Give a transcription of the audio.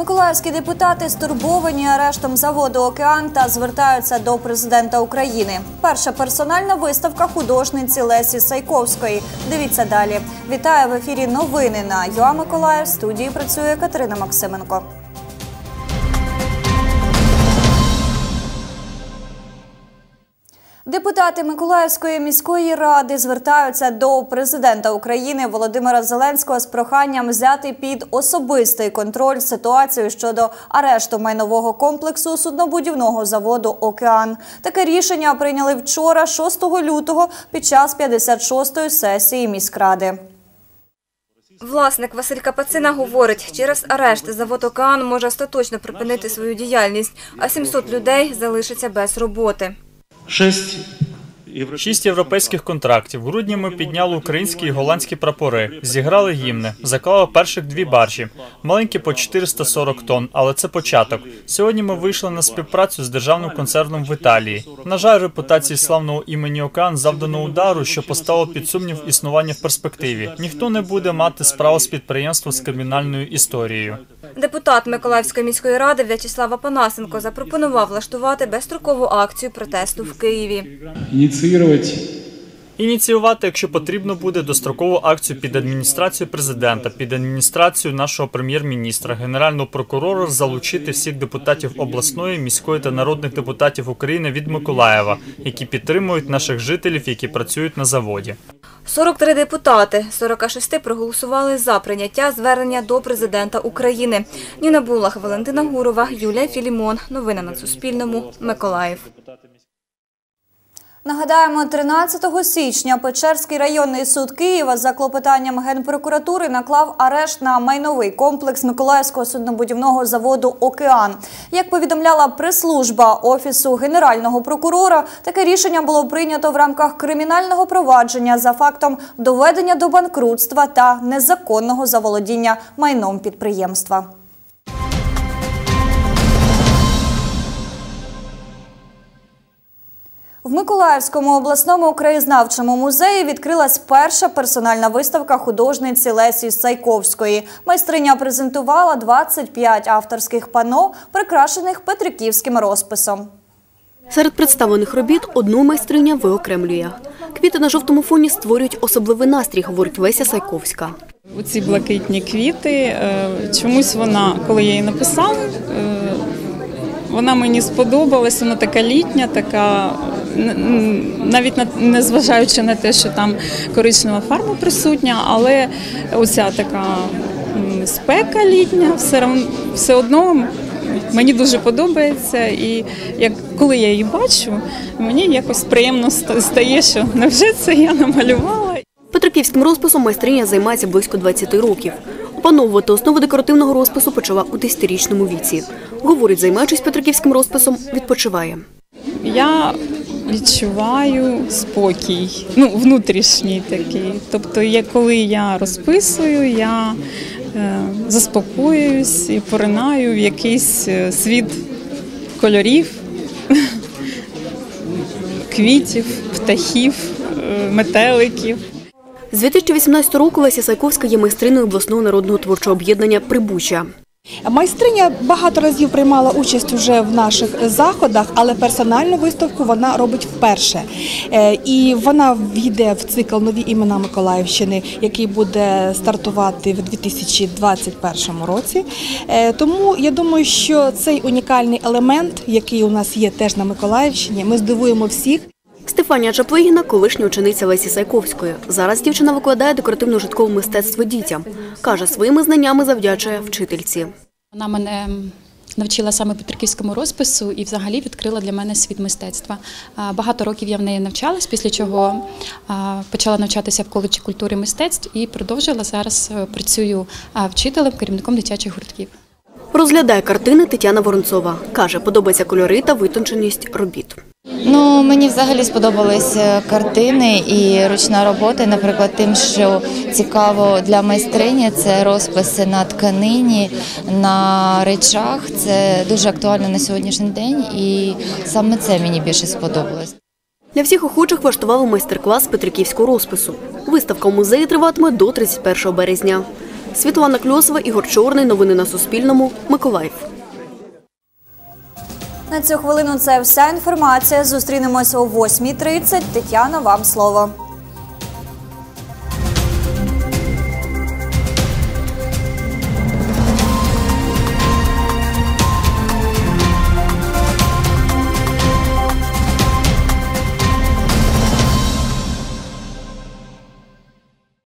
Миколаївські депутати стурбовані арештом заводу «Океан» та звертаються до президента України. Перша персональна виставка художниці Лесі Сайковської. Дивіться далі. Вітаю в ефірі новини на ЮА Миколаїв. В студії працює Катерина Максименко. Депутати Миколаївської міської ради звертаються до президента України Володимира Зеленського з проханням взяти під особистий контроль ситуацію щодо арешту майнового комплексу суднобудівного заводу «Океан». Таке рішення прийняли вчора, 6 лютого, під час 56-ї сесії міськради. Власник Василь Капацина говорить, через арешт завод «Океан» може остаточно припинити свою діяльність, а 700 людей залишиться без роботи. Шість європейських контрактів. В грудні ми підняли українські і голландські прапори, зіграли гімни, заклали перших дві баржі. Маленькі по 440 тонн, але це початок. Сьогодні ми вийшли на співпрацю з державним концерном в Італії. На жаль, репутації славного імені «Океан» завдано удару, що поставило під сумнів існування в перспективі. Ніхто не буде мати справу з підприємством з кримінальною історією. Депутат Миколаївської міської ради В'ячеслав Апанасенко запропонував влаштувати безстрокову акцію протесту в Києві. Ініціювати, якщо потрібно буде, дострокову акцію під адміністрацію президента, під адміністрацію нашого прем'єр-міністра, генерального прокурора, залучити всіх депутатів обласної, міської та народних депутатів України від Миколаєва, які підтримують наших жителів, які працюють на заводі. 43 депутати, 46 проголосували за прийняття звернення до президента України. Ніна Буллах, Валентина Гурова, Юлія Філімон. Новини на Суспільному. Миколаїв. Нагадаємо, 13 січня Печерський районний суд Києва за клопотанням Генпрокуратури наклав арешт на майновий комплекс Миколаївського суднобудівного заводу «Океан». Як повідомляла прес-служба Офісу Генерального прокурора, таке рішення було прийнято в рамках кримінального провадження за фактом доведення до банкрутства та незаконного заволодіння майном підприємства. В Миколаївському обласному краєзнавчому музеї відкрилась перша персональна виставка художниці Лесі Сайковської. Майстриня презентувала 25 авторських пано, прикрашених петриківським розписом. Серед представлених робіт одну майстриня виокремлює. Квіти на жовтому фоні створюють особливий настрій, говорить Леся Сайковська. Оці блакитні квіти, чомусь вона, коли я її написала, вона мені сподобалась, вона така літня, така... Навіть незважаючи на те, що там коричнева фарба присутня, але оця така спека літня, все одно мені дуже подобається. І коли я її бачу, мені якось приємно стає, що невже це я намалювала. Петриківським розписом майстриня займається близько 20 років. Опановувати основи декоративного розпису почала у 10-річному віці. Говорить, займаючись петриківським розписом, відпочиває. Я відчуваю спокій, внутрішній такий. Тобто, коли я розписую, я заспокоююсь і поринаю в якийсь світ кольорів, квітів, птахів, метеликів. З 2018 року Леся Сайковська є майстриною обласного народного творчого об'єднання «Прибуччя». Майстриня багато разів приймала участь уже в наших заходах, але персональну виставку вона робить вперше. І вона війде в цикл «Нові імена Миколаївщини», який буде стартувати в 2021 році. Тому я думаю, що цей унікальний елемент, який у нас є теж на Миколаївщині, ми здивуємо всіх. Стефанія Чаплигіна – колишня учениця Лесі Сайковської. Зараз дівчина викладає декоративно-житкове мистецтво дітям. Каже, своїми знаннями завдячує вчительці. Вона мене навчила саме петриківському розпису і взагалі відкрила для мене світ мистецтва. Багато років я в неї навчалась, після чого почала навчатися в коледжі культури і мистецтв і продовжила. Зараз працюю вчителем, керівником дитячих гуртків. Розглядає картини Тетяна Воронцова. Каже, подобається кольори та витонченість робіт. Мені взагалі сподобались картини і ручна робота. Наприклад, тим, що цікаво для майстрині – це розписи на тканині, на речах. Це дуже актуально на сьогоднішній день і саме це мені більше сподобалось. Для всіх охочих влаштували майстер-клас петриківського розпису. Виставка в музеї триватиме до 31 березня. Світлана Кльосова, Ігор Чорний. Новини на Суспільному. Миколаїв. На цю хвилину це вся інформація. Зустрінемось о 8:30. Тетяна, вам слово.